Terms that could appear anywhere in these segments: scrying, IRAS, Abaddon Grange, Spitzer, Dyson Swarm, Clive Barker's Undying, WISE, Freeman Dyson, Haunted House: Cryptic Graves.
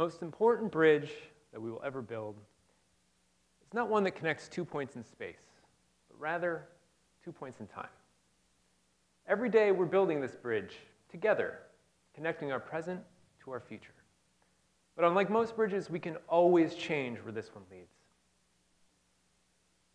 most important bridge that we will ever build is not one that connects 2 points in space, but rather 2 points in time. Every day we're building this bridge together, connecting our present to our future. But unlike most bridges, we can always change where this one leads.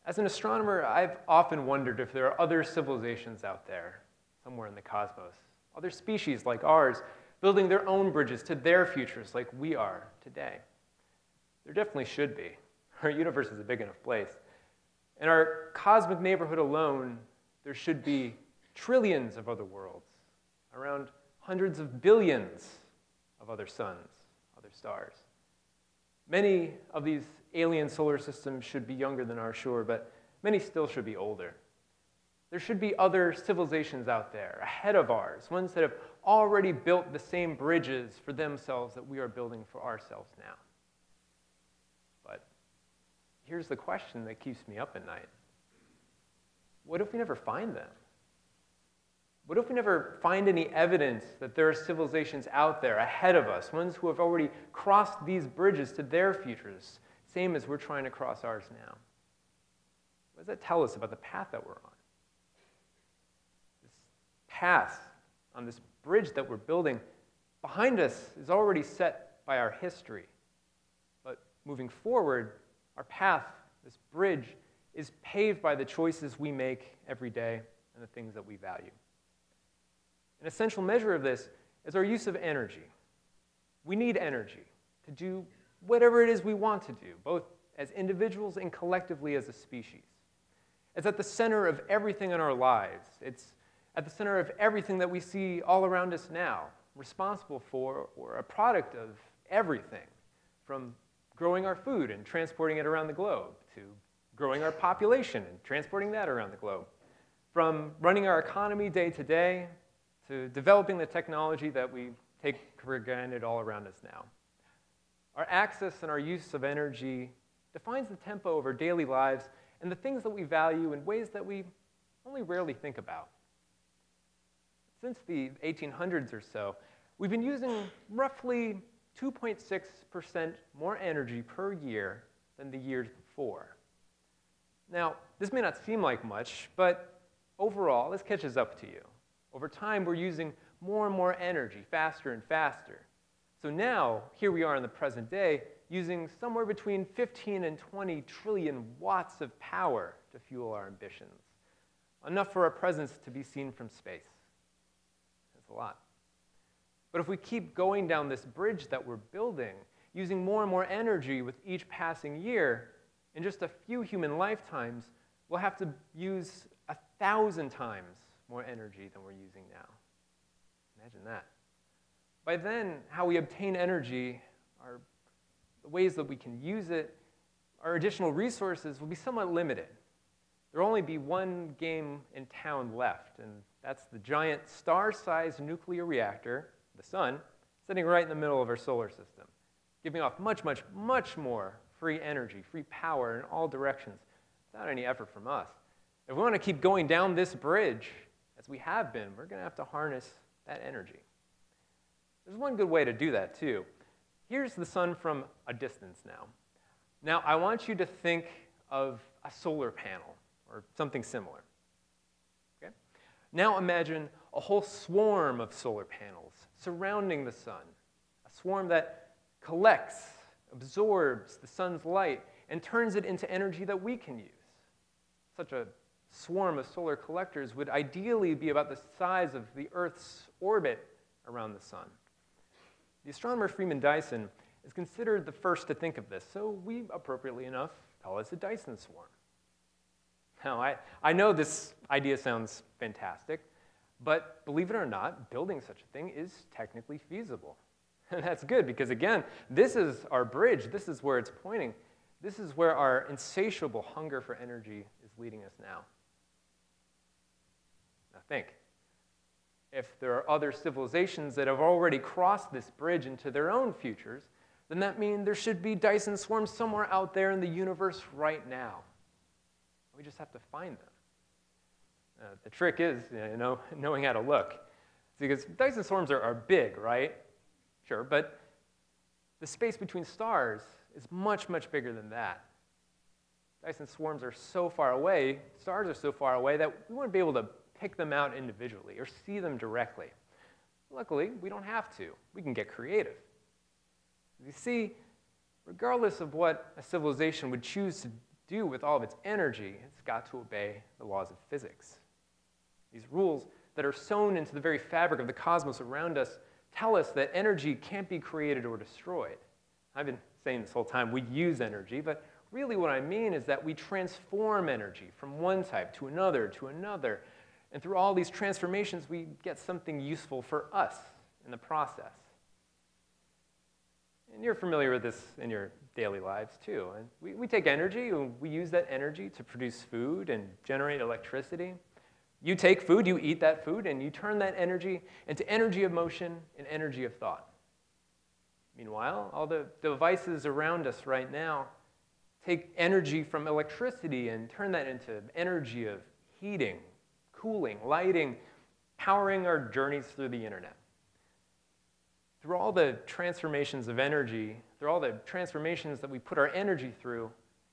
As an astronomer, I've often wondered if there are other civilizations out there, somewhere in the cosmos, other species like ours, building their own bridges to their futures like we are today. There definitely should be. Our universe is a big enough place. In our cosmic neighborhood alone, there should be trillions of other worlds, around hundreds of billions of other suns, other stars. Many of these alien solar systems should be younger than our shore, but many still should be older. There should be other civilizations out there ahead of ours, ones that have already built the same bridges for themselves that we are building for ourselves now. But here's the question that keeps me up at night. What if we never find them? What if we never find any evidence that there are civilizations out there ahead of us, ones who have already crossed these bridges to their futures, same as we're trying to cross ours now? What does that tell us about the path that we're on? This path on this bridge that we're building behind us is already set by our history. But moving forward, our path, this bridge, is paved by the choices we make every day and the things that we value. An essential measure of this is our use of energy. We need energy to do whatever it is we want to do, both as individuals and collectively as a species. It's at the center of everything in our lives. It's at the center of everything that we see all around us now, responsible for or a product of everything, from growing our food and transporting it around the globe, to growing our population and transporting that around the globe, from running our economy day to day, to developing the technology that we take for granted all around us now. Our access and our use of energy defines the tempo of our daily lives and the things that we value in ways that we only rarely think about. Since the 1800s or so, we've been using roughly 2.6% more energy per year than the years before. Now, this may not seem like much, but overall, this catches up to you. Over time, we're using more and more energy, faster and faster. So now, here we are in the present day, using somewhere between 15 and 20 trillion watts of power to fuel our ambitions. Enough for our presence to be seen from space. That's a lot. But if we keep going down this bridge that we're building, using more and more energy with each passing year, in just a few human lifetimes, we'll have to use 1,000 times more energy than we're using now. Imagine that. By then, how we obtain energy, the ways that we can use it, our additional resources will be somewhat limited. There'll only be one game in town left, and that's the giant star-sized nuclear reactor, the sun, sitting right in the middle of our solar system, giving off much, much, much more free energy, free power in all directions, without any effort from us. If we want to keep going down this bridge, as we have been, we're going to have to harness that energy. There's one good way to do that, too. Here's the sun from a distance now. Now, I want you to think of a solar panel or something similar. Okay? Now imagine a whole swarm of solar panels surrounding the sun, a swarm that collects, absorbs the sun's light, and turns it into energy that we can use. Such a swarm of solar collectors would ideally be about the size of the Earth's orbit around the sun. The astronomer Freeman Dyson is considered the first to think of this, so we, appropriately enough, call it the Dyson Swarm. Now, I know this idea sounds fantastic, but believe it or not, building such a thing is technically feasible. And that's good, because again, this is our bridge, this is where it's pointing. This is where our insatiable hunger for energy is leading us now. Now think, if there are other civilizations that have already crossed this bridge into their own futures, then that means there should be Dyson swarms somewhere out there in the universe right now. We just have to find them. The trick is, knowing how to look. Because Dyson swarms are big, right? Sure, but the space between stars is much, much bigger than that. Dyson swarms are so far away, stars are so far away, that we wouldn't be able to pick them out individually or see them directly. Luckily, we don't have to. We can get creative. As you see, regardless of what a civilization would choose to do with all of its energy, it's got to obey the laws of physics. These rules that are sewn into the very fabric of the cosmos around us tell us that energy can't be created or destroyed. I've been saying this whole time, we use energy, but really what I mean is that we transform energy from one type to another and through all these transformations, we get something useful for us in the process. And you're familiar with this in your daily lives, too. And we take energy, and we use that energy to produce food and generate electricity. You take food, you eat that food, and you turn that energy into energy of motion and energy of thought. Meanwhile, all the devices around us right now take energy from electricity and turn that into energy of heating, cooling, lighting, powering our journeys through the internet. Through all the transformations of energy, through all the transformations that we put our energy through,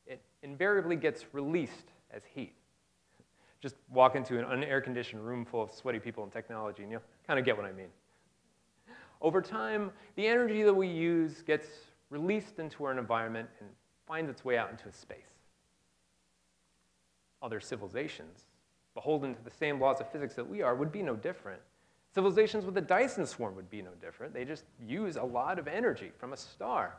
it invariably gets released as heat. Just walk into an unair-conditioned room full of sweaty people and technology, and you'll kind of get what I mean. Over time, the energy that we use gets released into our environment and finds its way out into space. Other civilizations, beholden to the same laws of physics that we are, would be no different. Civilizations with a Dyson swarm would be no different. They just use a lot of energy from a star.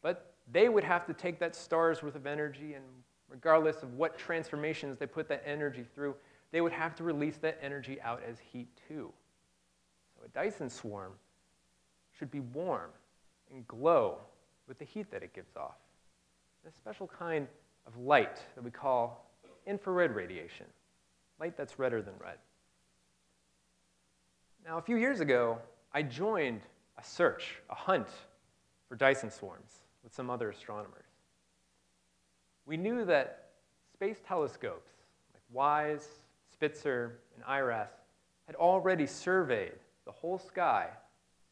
But they would have to take that star's worth of energy, and regardless of what transformations they put that energy through, they would have to release that energy out as heat too. So a Dyson swarm should be warm and glow with the heat that it gives off. A special kind of light that we call infrared radiation, light that's redder than red. Now, a few years ago, I joined a search, a hunt for Dyson swarms with some other astronomers. We knew that space telescopes like WISE, Spitzer, and IRAS had already surveyed the whole sky,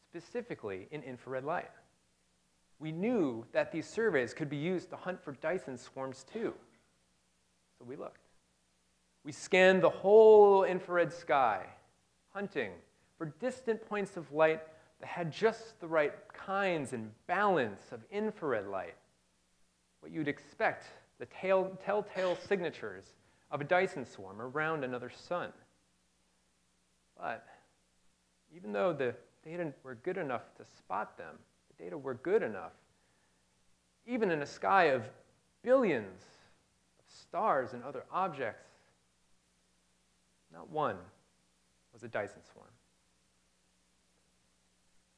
specifically in infrared light. We knew that these surveys could be used to hunt for Dyson swarms too. So we looked. We scanned the whole infrared sky, hunting for distant points of light that had just the right kinds and balance of infrared light, what you'd expect the telltale signatures of a Dyson swarm around another sun. But even though the data were good enough to spot them, the data were good enough, even in a sky of billions of stars and other objects, not one was a Dyson swarm.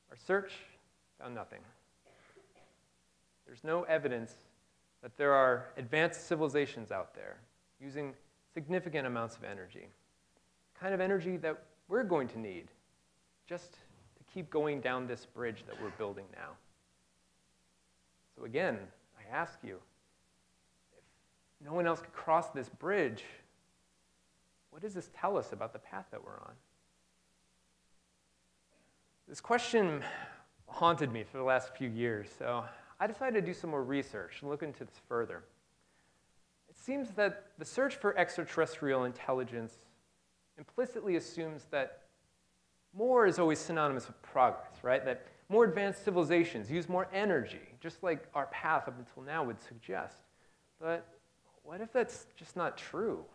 Our search found nothing. There's no evidence that there are advanced civilizations out there using significant amounts of energy, the kind of energy that we're going to need just to keep going down this bridge that we're building now. So again, I ask you, if no one else could cross this bridge, what does this tell us about the path that we're on? This question haunted me for the last few years, so I decided to do some more research and look into this further. It seems that the search for extraterrestrial intelligence implicitly assumes that more is always synonymous with progress, right? That more advanced civilizations use more energy, just like our path up until now would suggest. But what if that's just not true?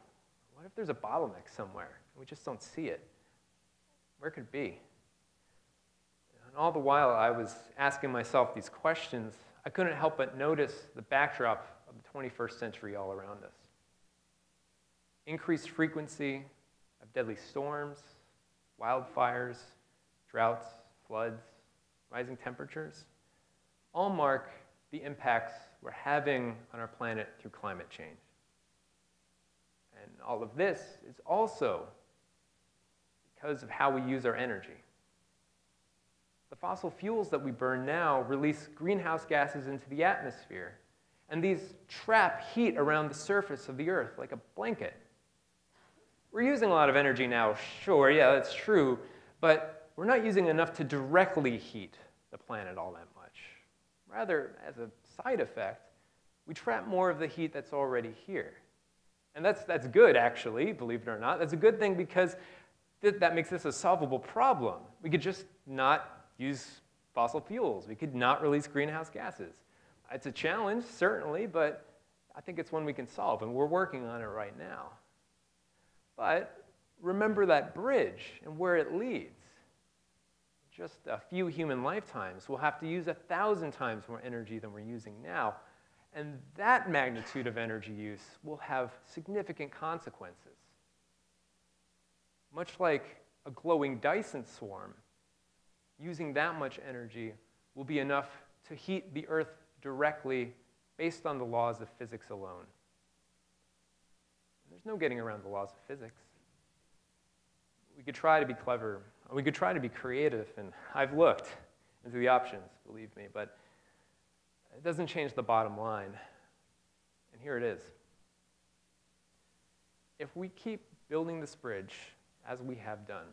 What if there's a bottleneck somewhere and we just don't see it? Where could it be? And all the while I was asking myself these questions, I couldn't help but notice the backdrop of the 21st century all around us. Increased frequency of deadly storms, wildfires, droughts, floods, rising temperatures, all mark the impacts we're having on our planet through climate change. And all of this is also because of how we use our energy. The fossil fuels that we burn now release greenhouse gases into the atmosphere, and these trap heat around the surface of the Earth like a blanket. We're using a lot of energy now, sure, yeah, that's true, but we're not using enough to directly heat the planet all that much. Rather, as a side effect, we trap more of the heat that's already here. And that's good, actually, believe it or not. That's a good thing because that makes this a solvable problem. We could just not use fossil fuels. We could not release greenhouse gases. It's a challenge, certainly, but I think it's one we can solve, and we're working on it right now. But remember that bridge and where it leads. Just a few human lifetimes, we'll have to use 1,000 times more energy than we're using now. And that magnitude of energy use will have significant consequences. Much like a glowing Dyson swarm, using that much energy will be enough to heat the Earth directly based on the laws of physics alone. There's no getting around the laws of physics. We could try to be clever. We could try to be creative, and I've looked into the options, believe me, but it doesn't change the bottom line. And here it is. If we keep building this bridge, as we have done,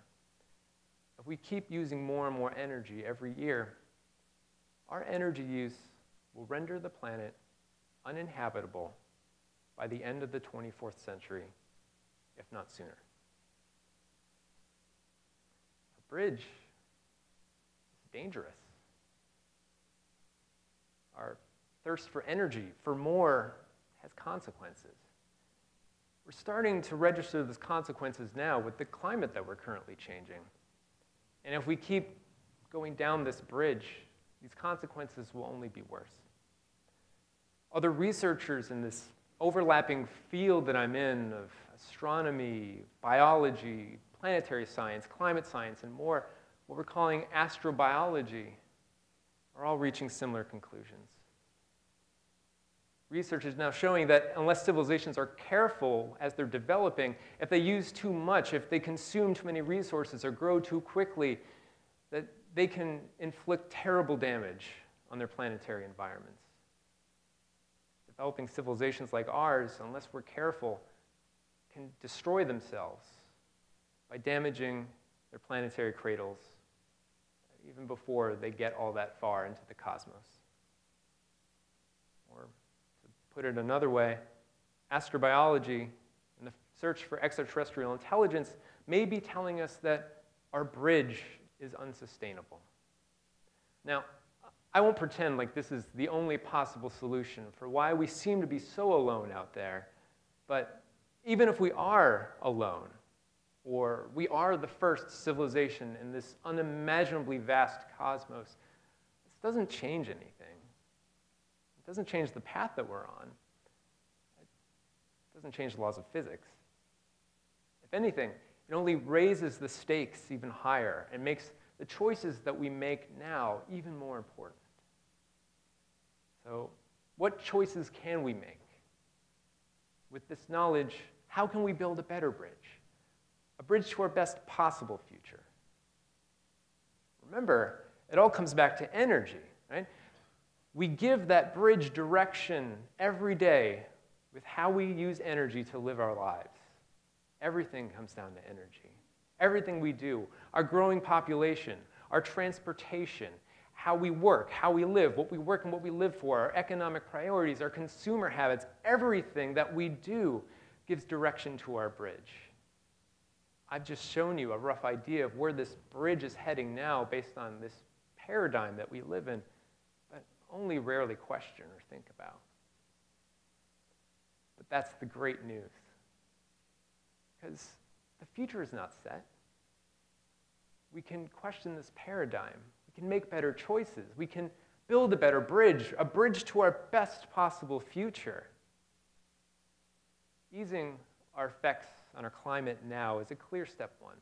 if we keep using more and more energy every year, our energy use will render the planet uninhabitable by the end of the 24th century, if not sooner. A bridge is dangerous. Our thirst for energy, for more, has consequences. We're starting to register those consequences now with the climate that we're currently changing. And if we keep going down this bridge, these consequences will only be worse. Other researchers in this overlapping field that I'm in of astronomy, biology, planetary science, climate science, and more, what we're calling astrobiology, are all reaching similar conclusions. Research is now showing that unless civilizations are careful as they're developing, if they use too much, if they consume too many resources or grow too quickly, that they can inflict terrible damage on their planetary environments. Developing civilizations like ours, unless we're careful, can destroy themselves by damaging their planetary cradles even before they get all that far into the cosmos. Or to put it another way, astrobiology and the search for extraterrestrial intelligence may be telling us that our bridge is unsustainable. Now, I won't pretend like this is the only possible solution for why we seem to be so alone out there, but even if we are alone, or we are the first civilization in this unimaginably vast cosmos, this doesn't change anything. It doesn't change the path that we're on. It doesn't change the laws of physics. If anything, it only raises the stakes even higher and makes the choices that we make now even more important. So what choices can we make? With this knowledge, how can we build a better bridge? A bridge to our best possible future. Remember, it all comes back to energy, right? We give that bridge direction every day with how we use energy to live our lives. Everything comes down to energy. Everything we do, our growing population, our transportation, how we work, how we live, what we work and what we live for, our economic priorities, our consumer habits, everything that we do gives direction to our bridge. I've just shown you a rough idea of where this bridge is heading now based on this paradigm that we live in, but only rarely question or think about. But that's the great news, because the future is not set. We can question this paradigm. We can make better choices. We can build a better bridge, a bridge to our best possible future. Easing our effects on our climate now is a clear step one.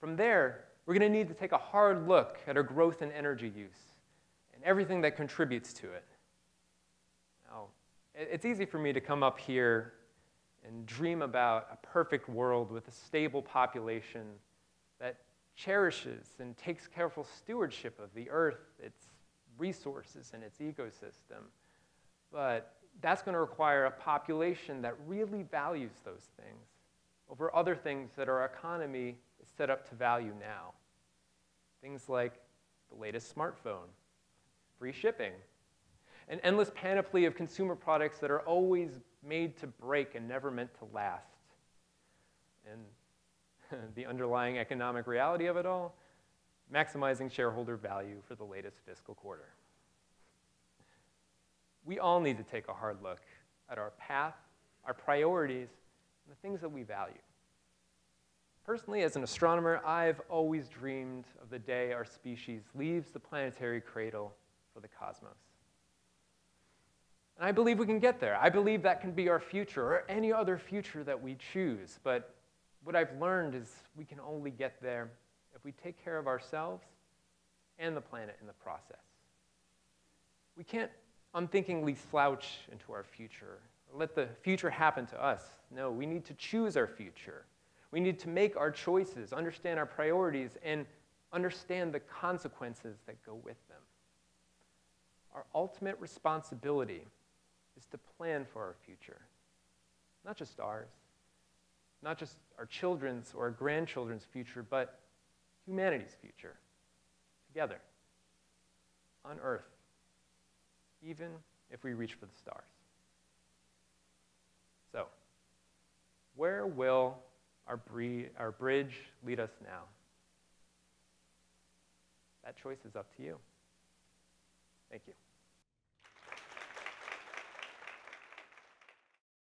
From there, we're going to need to take a hard look at our growth and energy use and everything that contributes to it. Now, it's easy for me to come up here and dream about a perfect world with a stable population that cherishes and takes careful stewardship of the Earth, its resources, and its ecosystem. But that's going to require a population that really values those things over other things that our economy is set up to value now. Things like the latest smartphone, free shipping, an endless panoply of consumer products that are always made to break and never meant to last. And the underlying economic reality of it all, maximizing shareholder value for the latest fiscal quarter. We all need to take a hard look at our path, our priorities, and the things that we value. Personally, as an astronomer, I've always dreamed of the day our species leaves the planetary cradle for the cosmos. And I believe we can get there. I believe that can be our future, or any other future that we choose. But what I've learned is we can only get there if we take care of ourselves and the planet in the process. We can't unthinkingly slouch into our future, or let the future happen to us. No, we need to choose our future. We need to make our choices, understand our priorities, and understand the consequences that go with them. Our ultimate responsibility is to plan for our future, not just ours, not just our children's or our grandchildren's future, but humanity's future, together, on Earth, even if we reach for the stars. So, where will our bridge lead us now? That choice is up to you. Thank you.